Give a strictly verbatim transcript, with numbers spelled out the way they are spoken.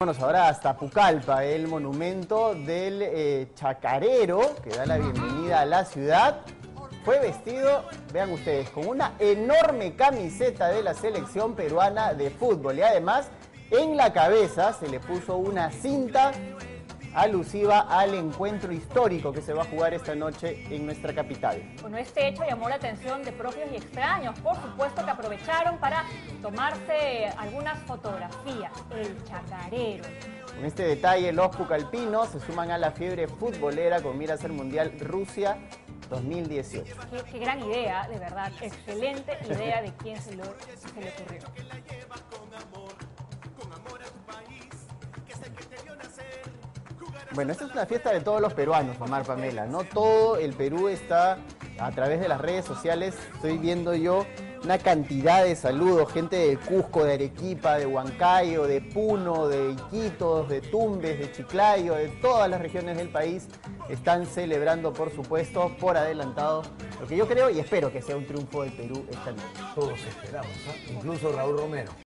Vámonos ahora hasta Pucallpa, el monumento del eh, Chacarero, que da la bienvenida a la ciudad. Fue vestido, vean ustedes, con una enorme camiseta de la selección peruana de fútbol. Y además, en la cabeza se le puso una cinta alusiva al encuentro histórico que se va a jugar esta noche en nuestra capital. Bueno, este hecho llamó la atención de propios y extraños, por supuesto, que aprovecharon para tomarse algunas fotografías. El Chacarero. Con este detalle, los pucallpinos se suman a la fiebre futbolera con miras al Mundial Rusia dos mil dieciocho. Qué, qué gran idea, de verdad, excelente idea de quién se, lo, se le ocurrió. Bueno, esta es una fiesta de todos los peruanos, mamá Pamela, ¿no? Todo el Perú está, a través de las redes sociales, estoy viendo yo una cantidad de saludos, gente de Cusco, de Arequipa, de Huancayo, de Puno, de Iquitos, de Tumbes, de Chiclayo, de todas las regiones del país están celebrando, por supuesto, por adelantado, lo que yo creo y espero que sea un triunfo del Perú esta noche. Todos esperamos, ¿eh? Incluso Raúl Romero.